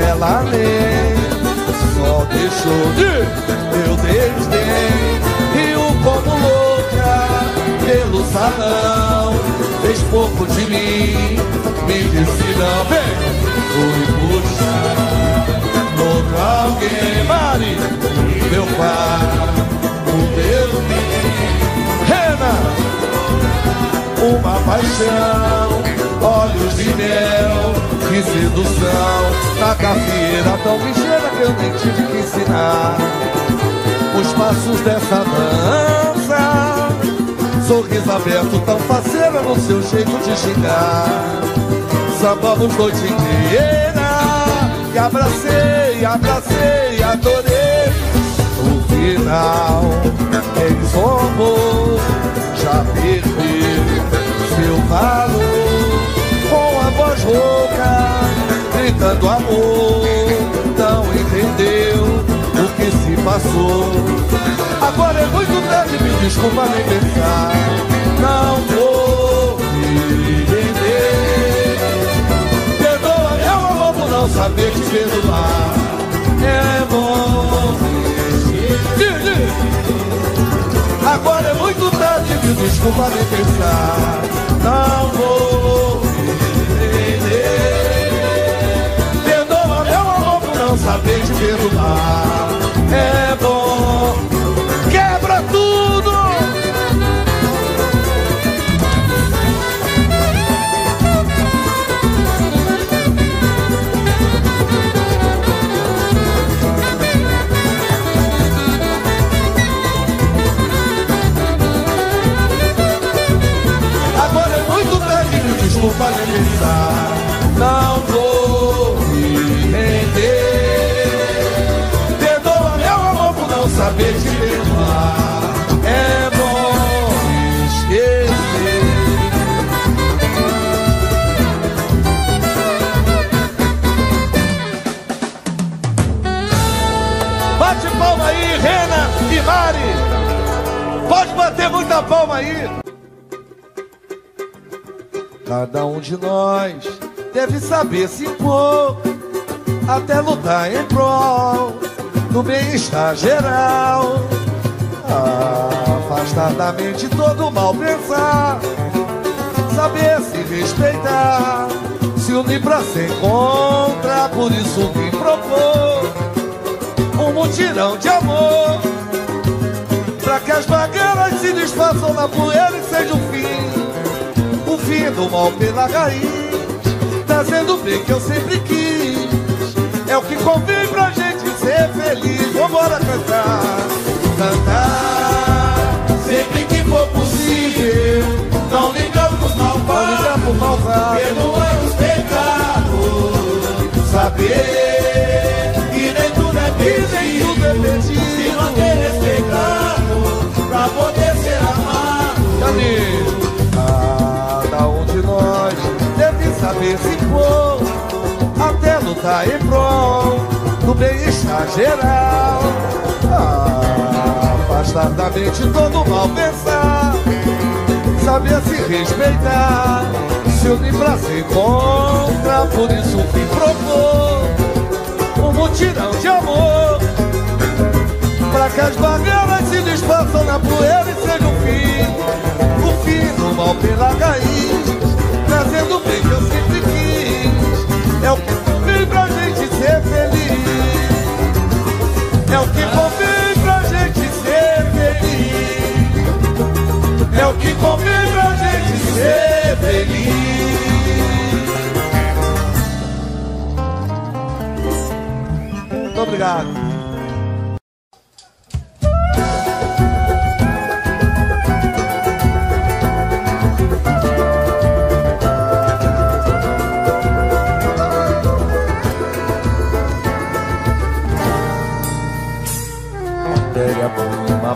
ela nem só deixou meu desdém. Riu como louca pelo salão, fez pouco de mim, me disse não. Vem! Fui buscar noutra alguém, Mari, meu pai, o meu bem. uma paixão, olhos de mel, que sedução. Na carreira tão ligeira que eu nem tive que ensinar os passos dessa dança. Sorriso aberto tão faceira no seu jeito de chegar. Sambamos noite inteira e abracei, abracei, adorei. O final, quem somou já perdeu seu valor. Com a voz rouca, gritando amor, não entendeu o que se passou. Agora é muito tarde, me desculpa nem pensar. Não vou me render. Perdoa meu amor por não saber te perdoar. É bom diz, agora é muito tarde, me desculpa nem pensar. Não vou me render. Perdoa meu amor por não saber te perdoar. É bom. Quebra tudo! Agora é muito tarde, me desculpa nem pensar. Não vou me render. Perdoa meu amor por não saber te perdoar. Pode bater muita palma aí. Cada um de nós deve saber se impor, até lutar em prol do bem-estar geral. Afastar da mente todo mal pensar, saber se respeitar, se unir pra se encontrar. Por isso vim propor um mutirão de amor, pra que as bagueiras se desfaçam na poeira e seja o fim, o fim do mal pela raiz, trazendo o bem que eu sempre quis. É o que convém pra gente ser feliz. Vambora cantar, cantar sempre que for possível, não ligando pros malvados, perdoar os pecados, saber que nem tudo é perdido, se manter respeitado, pra poder ser amado. Amigo, cada um de nós deve saber se impor, até lutar em prol do bem-estar geral. Afastar da mente todo mal pensar, saber se respeitar, se unir pra se encontrar. Por isso vim propor um mutirão de amor, pra que as bagueiras se desfaçam na poeira e seja o fim, o fim do mal pela raiz, trazendo o bem que eu sempre quis. É o que convém pra gente ser feliz. É o que convém pra gente ser feliz. É o que convém pra gente ser feliz. Muito obrigado.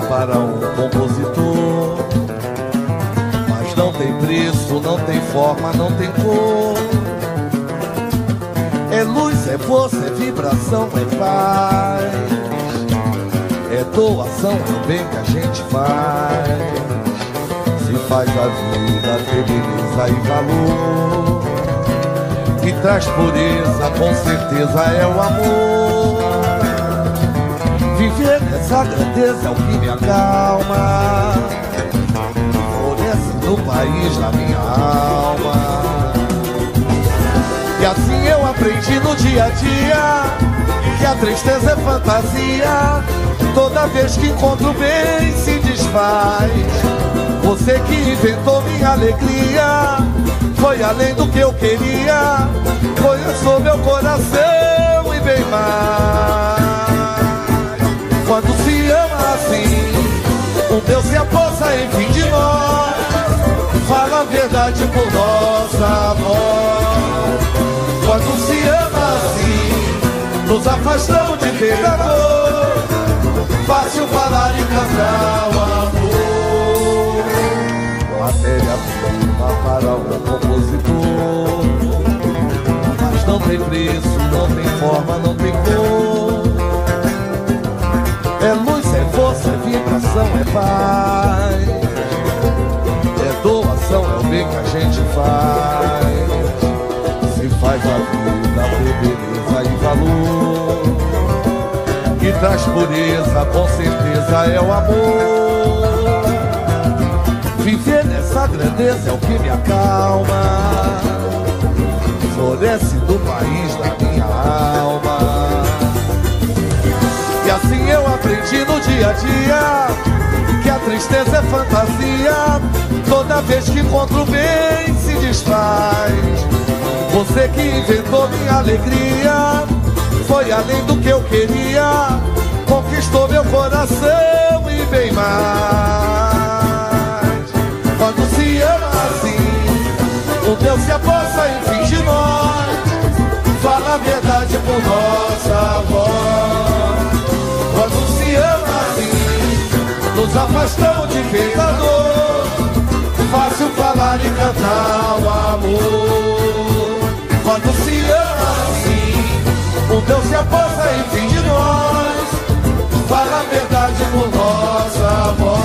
Para um compositor, mas não tem preço, não tem forma, não tem cor. É luz, é força, é vibração, é paz, é doação, é o bem que a gente faz. Se faz a vida ter beleza e valor, que traz pureza, com certeza é o amor. Viver nessa grandeza é o que me acalma, floresce no país da minha alma. E assim eu aprendi no dia a dia que a tristeza é fantasia. Toda vez que encontro o bem se desfaz, Você que inventou minha alegria, foi além do que eu queria, conheçou meu coração e bem mais. Quando se ama assim, o Deus se aposta em fim de nós, fala a verdade por nossa voz. Quando se ama assim, nos afastamos de pecador, fácil falar e cantar o amor. Matéria prima para um compositor, mas não tem preço, não tem forma, não tem cor. É luz, é força, é vibração, é paz, é doação, é o bem que a gente faz. Se faz a vida com beleza e valor, que traz pureza, com certeza é o amor. Viver nessa grandeza é o que me acalma, floresce do país da minha alma. E assim eu aprendi no dia a dia que a tristeza é fantasia, toda vez que encontro o bem se desfaz. Você que inventou minha alegria, foi além do que eu queria, conquistou meu coração e bem mais. Quando se ama assim, o Deus se aposta em fim de nós, fala a verdade por nossa voz. Quando se ama assim, nos afastamos de pecador, fácil falar e cantar o amor. Quando se ama assim, o Deus se aposta em fim de nós, fala a verdade por nossa voz.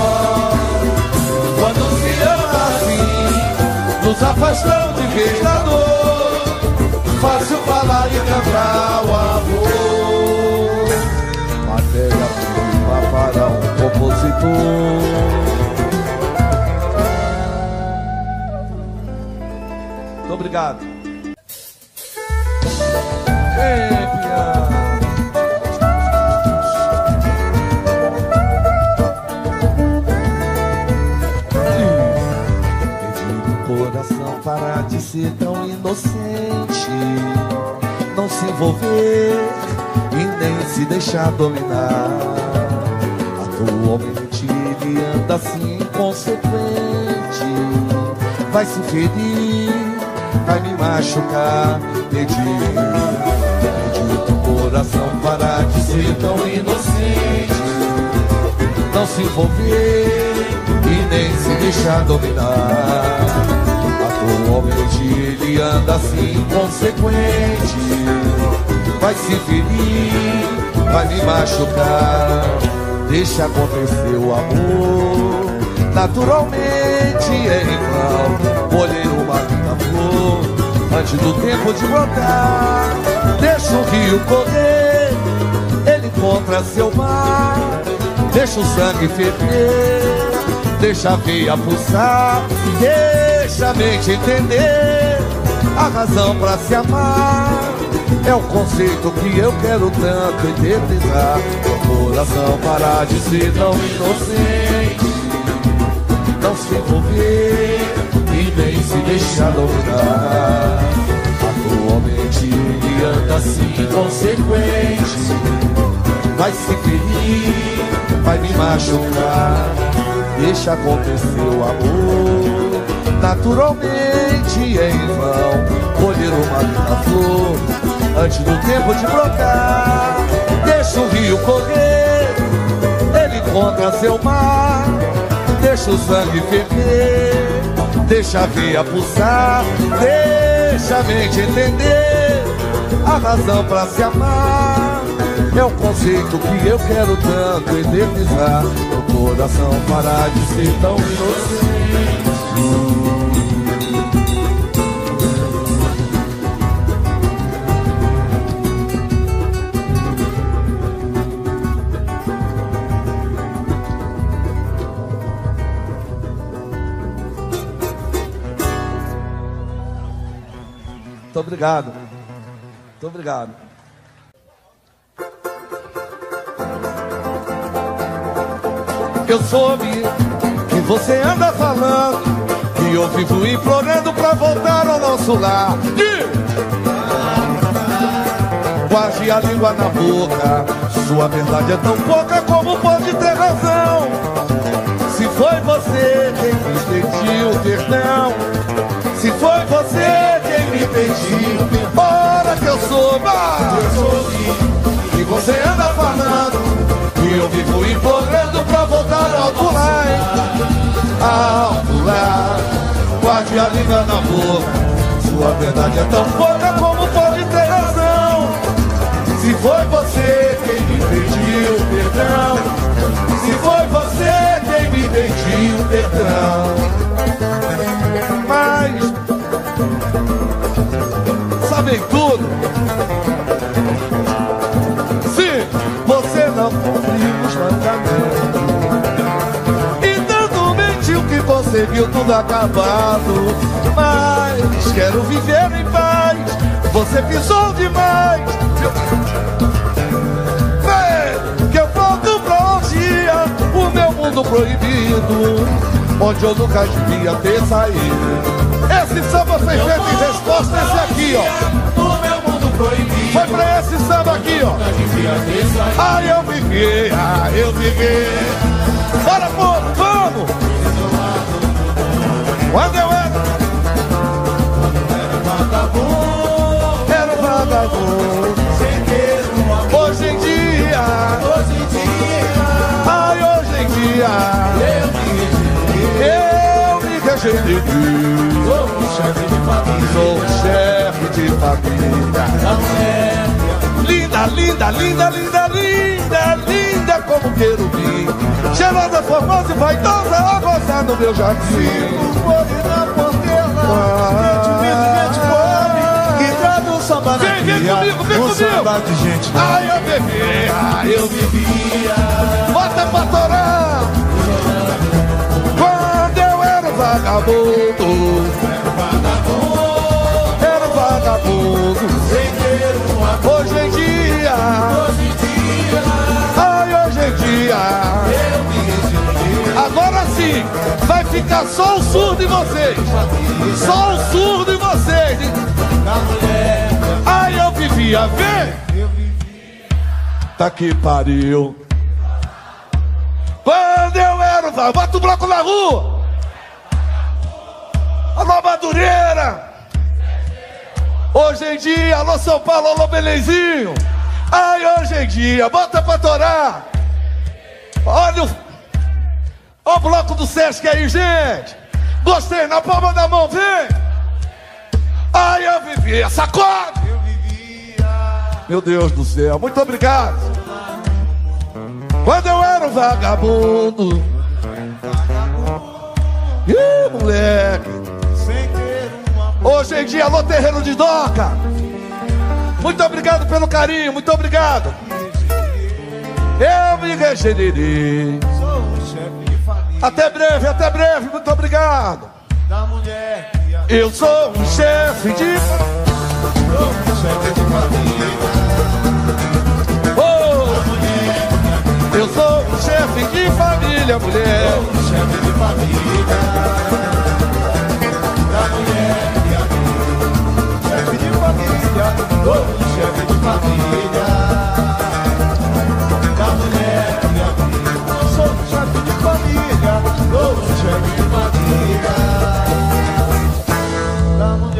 Quando se ama assim, nos afastamos de vez da dor, fácil falar e cantar o amor. Matéria prima para um compositor. Muito obrigado. Parar de ser tão inocente, não se envolver e nem se deixar dominar. Atualmente ele anda assim inconsequente, vai se ferir, vai me machucar. Pedi, pedi pro coração parar de ser tão inocente, não se envolver e nem se deixar dominar. Atualmente ele anda assim inconsequente, vai se ferir, vai me machucar. Deixa acontecer o amor, naturalmente é igual colher uma linda flor antes do tempo de brotar. Deixa o rio correr, ele encontra seu mar. Deixa o sangue ferver, deixa a veia pulsar. Deixa a mente entender, a razão pra se amar é o conceito que eu quero tanto eternizar. O coração parar de ser tão inocente, não se envolver e nem se deixar dominar. Atualmente ele anda assim inconsequente, vai se ferir, vai me machucar. Deixa acontecer o amor, naturalmente é em vão colher uma linda flor antes do tempo de brotar. Deixa o rio correr, ele encontra seu mar. Deixa o sangue ferver, deixa a veia pulsar. Deixa a mente entender, a razão pra se amar é o conceito que eu quero tanto eternizar. O coração parar de ser tão inocente. Muito obrigado, muito obrigado. Eu soube que você anda falando, e eu vivo implorando pra voltar ao nosso lar. Guarde a língua na boca, sua verdade é tão pouca, como pode ter razão? Se foi você quem me pediu perdão, se foi você quem me pediu perdão, ora que eu soube, eu soube, e você anda falando, e eu vivo implorando pra voltar ao pular, ao pular. Guarde a língua na boca, sua verdade é tão pouca, como pode ter razão? Se foi você quem me pediu perdão, se foi você quem me pediu perdão. Mas sabem tudo? Sim, você não e tanto mentiu que você viu tudo acabado. Mas quero viver em paz, você pisou demais. Vem, que eu volto pra orgia, o meu mundo proibido, onde eu nunca devia ter saído. Esse samba foi feito em resposta a esse aqui, ó. Foi pra esse samba aqui, ó. Ai, eu fiquei, ai, eu fiquei. Bora, povo, vamos! Quando eu era, era um vagabundo, hoje em dia, hoje em dia, ai, hoje em dia, eu me rejeitei. Sou um chefe de família, sou um chefe de família. Linda, linda, linda, linda, linda, linda como querubim, cheirosa, formosa e vaidosa, a gozar no meu jardim. Cinco flores na Portela, mete o medo, mete o pobre, e traz um samba na guia, um samba de gente. Ai, eu bebia, ai, eu bebia, bota pra torar. Quando eu era um vagabundo, era um vagabundo. Hoje em dia, hoje em dia, ai, hoje em dia, eu me rejeitei. Agora sim, vai ficar só o surdo em vocês, só o surdo em vocês. Ai, eu vivia, vem! Eu vivia. Tá que pariu. Quando eu era, bota o bloco na rua. Alô, Madureira. Hoje em dia, alô São Paulo, alô Belenzinho. Ai, hoje em dia, bota pra torar. Olha o, olha o bloco do Sesc aí, gente. Gostei, na palma da mão, vem. Ai, eu vivia, sacode. Eu vivia. Meu Deus do céu, muito obrigado. Quando eu era um vagabundo, ih, moleque. Hoje em dia, alô terreiro de doca. Muito obrigado pelo carinho, muito obrigado. Eu me regenerei. Sou o chefe de família. Até breve, até breve, muito obrigado. Da mulher. Eu sou o chefe de. Sou o chefe de família. Oh. Eu sou o chefe de família, mulher. Sou o chefe de família. Da mulher. Sou o chefe de família, da mulher, sou o chefe de família, sou o chefe de família, da mulher.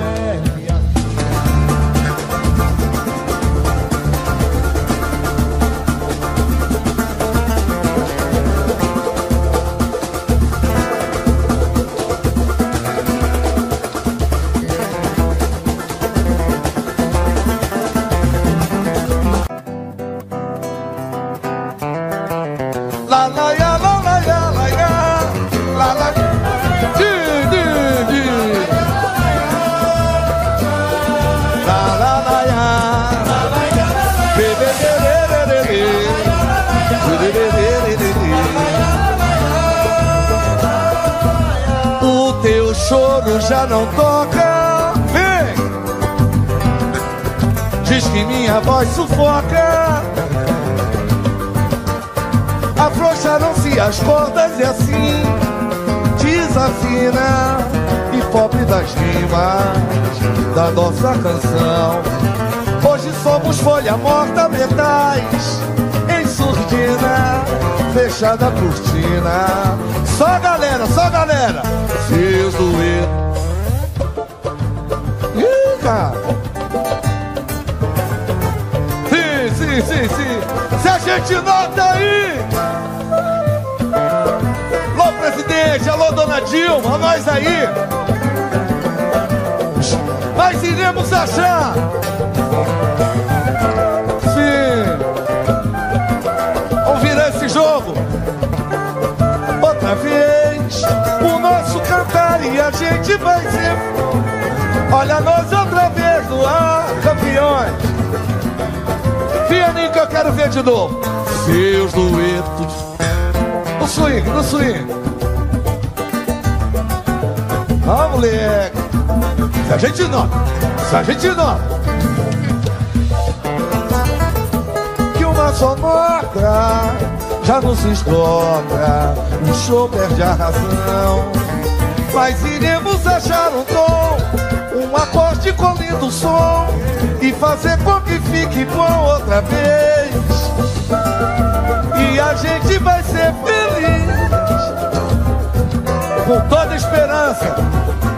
Já não toca, vem. Diz que minha voz sufoca, afrouxaram-se as cordas e assim assassina e pobre das rimas da nossa canção. Hoje somos folha morta, metais em surdina, fechada a cortina. Só galera, só galera, se zoeira. Ih, cara. Sim, sim, sim. Se a gente nota aí. Alô, presidente, alô, dona Dilma, nós aí. Nós iremos achar. Sim. Vamos virar esse jogo outra vez. O nosso cantar e a gente vai ser. Olha nós outra vez no ar, campeões. Pianinho que eu quero ver de novo. Seus duetos. No swing, no swing. Ah, moleque. Se a gente não, se a gente não. Que uma sonora já não se esgota, o show perde a razão. Mas iremos achar um tom, um acorde com lindo som, e fazer com que fique bom outra vez. E a gente vai ser feliz, com toda esperança,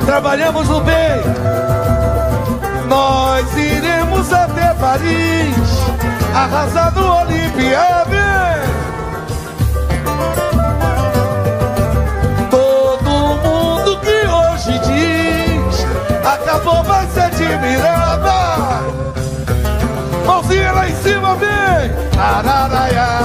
trabalhamos no bem. Nós iremos até Paris, arrasar no Olimpíada. Todo mundo que hoje diz acabou vai se admirar. Mãozinha lá em cima, vem! Araraiá!